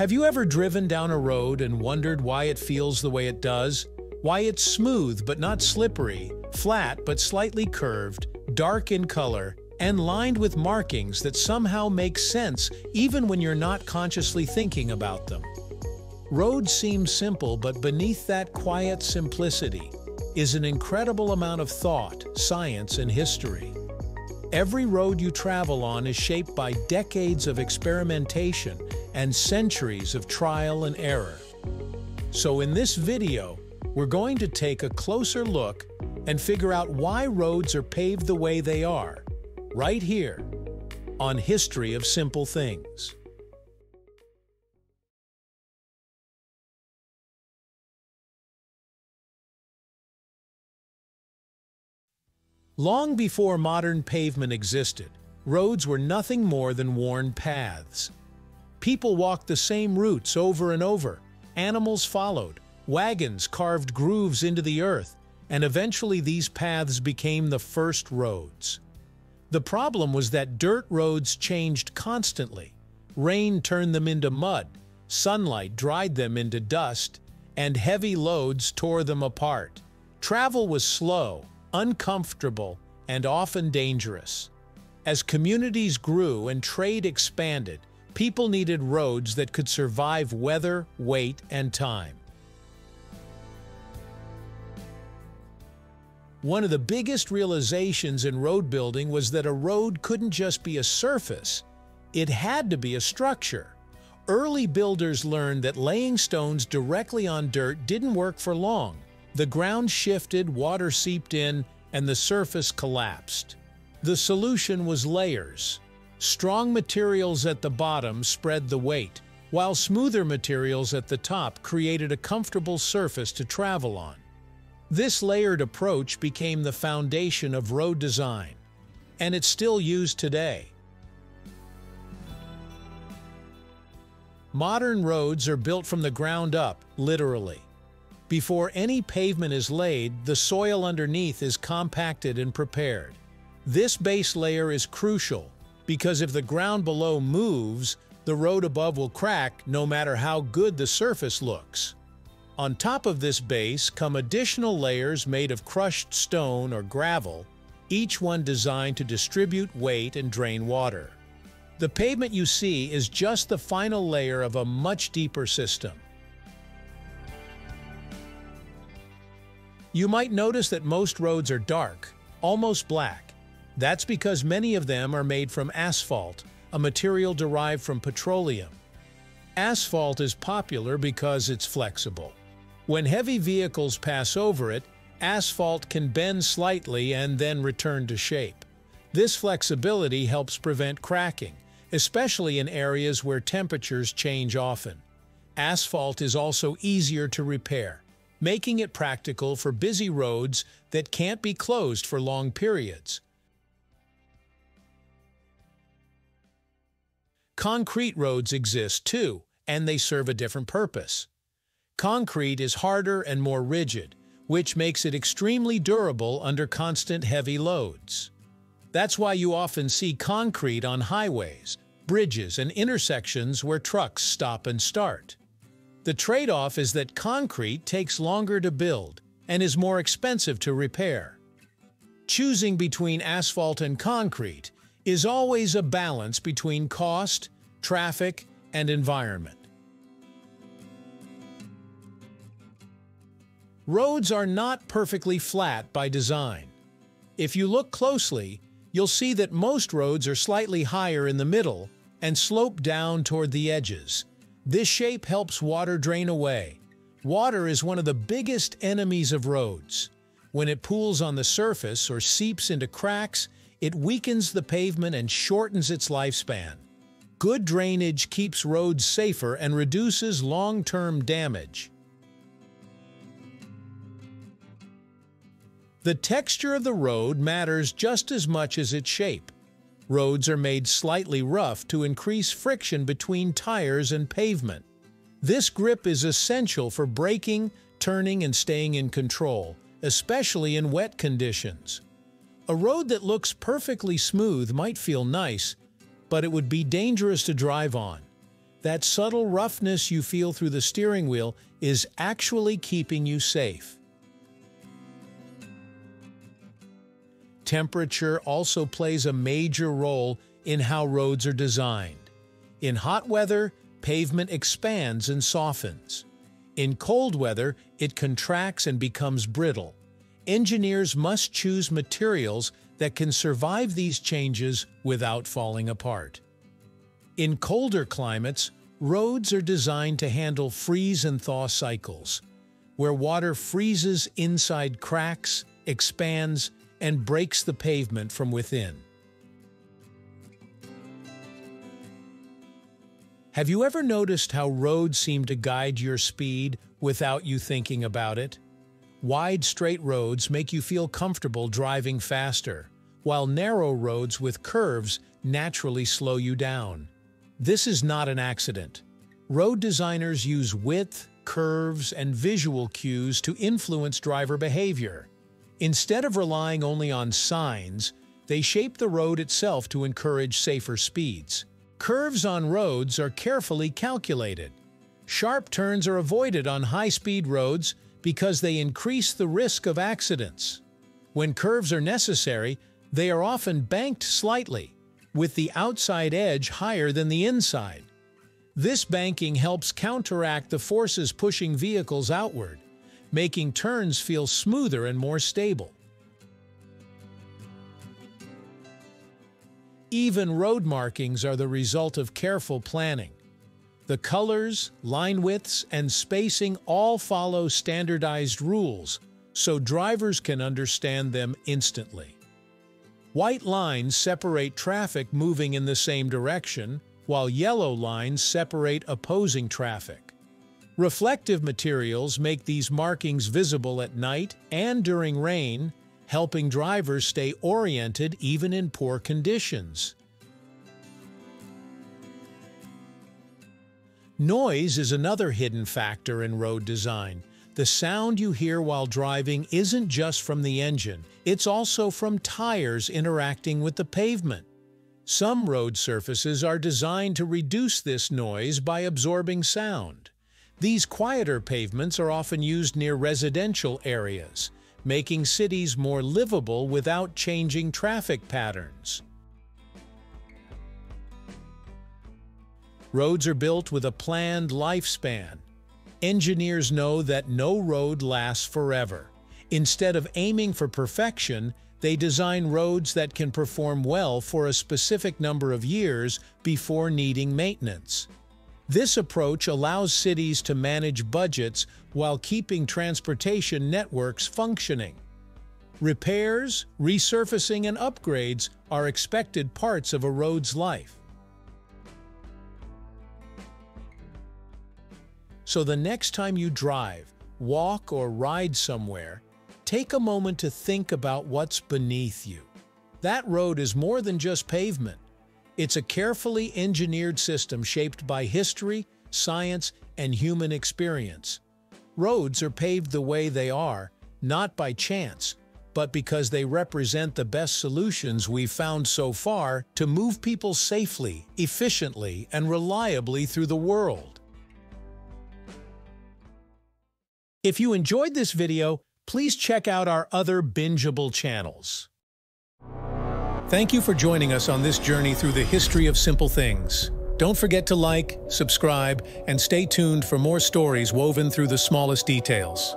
Have you ever driven down a road and wondered why it feels the way it does? Why it's smooth but not slippery, flat but slightly curved, dark in color, and lined with markings that somehow make sense even when you're not consciously thinking about them? Roads seem simple, but beneath that quiet simplicity is an incredible amount of thought, science, and history. Every road you travel on is shaped by decades of experimentation and centuries of trial and error. So in this video, we're going to take a closer look and figure out why roads are paved the way they are, right here on History of Simple Things. Long before modern pavement existed, roads were nothing more than worn paths. People walked the same routes over and over, animals followed, wagons carved grooves into the earth, and eventually these paths became the first roads. The problem was that dirt roads changed constantly. Rain turned them into mud, sunlight dried them into dust, and heavy loads tore them apart. Travel was slow, uncomfortable, and often dangerous. As communities grew and trade expanded, people needed roads that could survive weather, weight, and time. One of the biggest realizations in road building was that a road couldn't just be a surface, it had to be a structure. Early builders learned that laying stones directly on dirt didn't work for long. The ground shifted, water seeped in, and the surface collapsed. The solution was layers. Strong materials at the bottom spread the weight, while smoother materials at the top created a comfortable surface to travel on. This layered approach became the foundation of road design, and it's still used today. Modern roads are built from the ground up, literally. Before any pavement is laid, the soil underneath is compacted and prepared. This base layer is crucial because if the ground below moves, the road above will crack no matter how good the surface looks. On top of this base come additional layers made of crushed stone or gravel, each one designed to distribute weight and drain water. The pavement you see is just the final layer of a much deeper system. You might notice that most roads are dark, almost black. That's because many of them are made from asphalt, a material derived from petroleum. Asphalt is popular because it's flexible. When heavy vehicles pass over it, asphalt can bend slightly and then return to shape. This flexibility helps prevent cracking, especially in areas where temperatures change often. Asphalt is also easier to repair, making it practical for busy roads that can't be closed for long periods. Concrete roads exist too, and they serve a different purpose. Concrete is harder and more rigid, which makes it extremely durable under constant heavy loads. That's why you often see concrete on highways, bridges, and intersections where trucks stop and start. The trade-off is that concrete takes longer to build and is more expensive to repair. Choosing between asphalt and concrete is always a balance between cost, traffic, and environment. Roads are not perfectly flat by design. If you look closely, you'll see that most roads are slightly higher in the middle and slope down toward the edges. This shape helps water drain away. Water is one of the biggest enemies of roads. When it pools on the surface or seeps into cracks, it weakens the pavement and shortens its lifespan. Good drainage keeps roads safer and reduces long-term damage. The texture of the road matters just as much as its shape. Roads are made slightly rough to increase friction between tires and pavement. This grip is essential for braking, turning, and staying in control, especially in wet conditions. A road that looks perfectly smooth might feel nice, but it would be dangerous to drive on. That subtle roughness you feel through the steering wheel is actually keeping you safe. Temperature also plays a major role in how roads are designed. In hot weather, pavement expands and softens. In cold weather, it contracts and becomes brittle. Engineers must choose materials that can survive these changes without falling apart. In colder climates, roads are designed to handle freeze and thaw cycles, where water freezes inside cracks, expands, and breaks the pavement from within. Have you ever noticed how roads seem to guide your speed without you thinking about it? Wide, straight roads make you feel comfortable driving faster, while narrow roads with curves naturally slow you down. This is not an accident. Road designers use width, curves, and visual cues to influence driver behavior. Instead of relying only on signs, they shape the road itself to encourage safer speeds. Curves on roads are carefully calculated. Sharp turns are avoided on high-speed roads because they increase the risk of accidents. When curves are necessary, they are often banked slightly, with the outside edge higher than the inside. This banking helps counteract the forces pushing vehicles outward, making turns feel smoother and more stable. Even road markings are the result of careful planning. The colors, line widths, and spacing all follow standardized rules, so drivers can understand them instantly. White lines separate traffic moving in the same direction, while yellow lines separate opposing traffic. Reflective materials make these markings visible at night and during rain, helping drivers stay oriented even in poor conditions. Noise is another hidden factor in road design. The sound you hear while driving isn't just from the engine, it's also from tires interacting with the pavement. Some road surfaces are designed to reduce this noise by absorbing sound. These quieter pavements are often used near residential areas, making cities more livable without changing traffic patterns. Roads are built with a planned lifespan. Engineers know that no road lasts forever. Instead of aiming for perfection, they design roads that can perform well for a specific number of years before needing maintenance. This approach allows cities to manage budgets while keeping transportation networks functioning. Repairs, resurfacing, and upgrades are expected parts of a road's life. So the next time you drive, walk, or ride somewhere, take a moment to think about what's beneath you. That road is more than just pavement. It's a carefully engineered system shaped by history, science, and human experience. Roads are paved the way they are, not by chance, but because they represent the best solutions we've found so far to move people safely, efficiently, and reliably through the world. If you enjoyed this video, please check out our other bingeable channels. Thank you for joining us on this journey through the history of simple things. Don't forget to like, subscribe, and stay tuned for more stories woven through the smallest details.